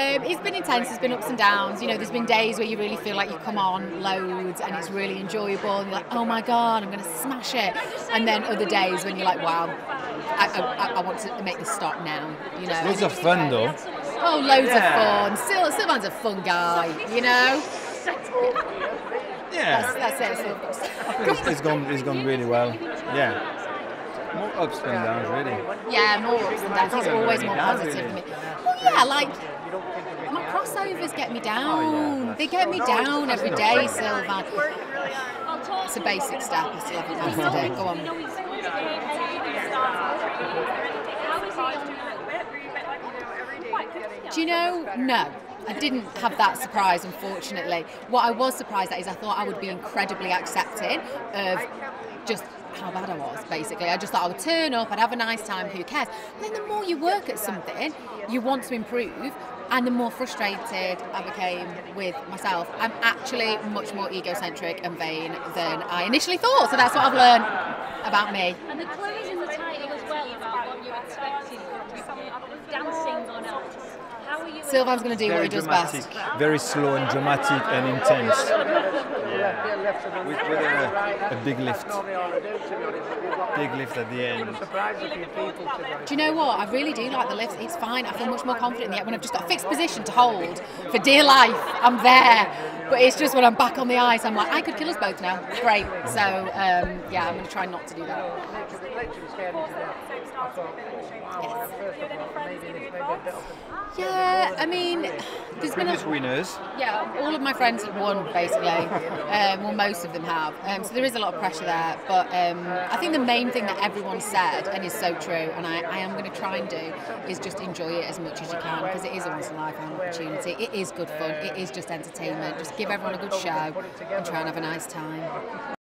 It's been intense, there's been ups and downs. You know, there's been days where you really feel like you come on loads and it's really enjoyable and you're like, oh my God, I'm going to smash it. And then other days when you're like, wow, I want to make this stop now. You know, loads of fun though. Oh, loads of fun. Sylvain's a fun guy, you know. Yeah, that's it. It's gone really well. Yeah. More ups and downs, really. Yeah, more ups and downs. It's always more positive to me. Well, yeah, like, my crossovers get me down. They get me down every day, Sylvain. It's a basic step. I still have to do it. Go on. Do you know? No. I didn't have that surprise, unfortunately. What I was surprised at is I thought I would be incredibly accepting of just how bad I was, basically. I just thought I would turn up, I'd have a nice time, who cares? But then the more you work at something, you want to improve, and the more frustrated I became with myself. I'm actually much more egocentric and vain than I initially thought, so that's what I've learned about me. And the clue is in the title as well about what you expected from dancing on else. Sylvain's going to do what he does best. Very slow and dramatic and intense. Yeah. With a big lift. Big lift at the end. Do you know what? I really do like the lift. It's fine. I feel much more confident when I've just got a fixed position to hold for dear life. I'm there. But it's just when I'm back on the ice, I'm like, I could kill us both now. Great. So, yeah, I'm going to try not to do that. Yes. Yeah, I mean, there's been previous winners. Yeah, all of my friends have won basically. Well, most of them have. So there is a lot of pressure there. But I think the main thing that everyone said and is so true, and I am going to try and do, is just enjoy it as much as you can because it is a once in a lifetime opportunity. It is good fun. It is just entertainment. Just give everyone a good show and try and have a nice time.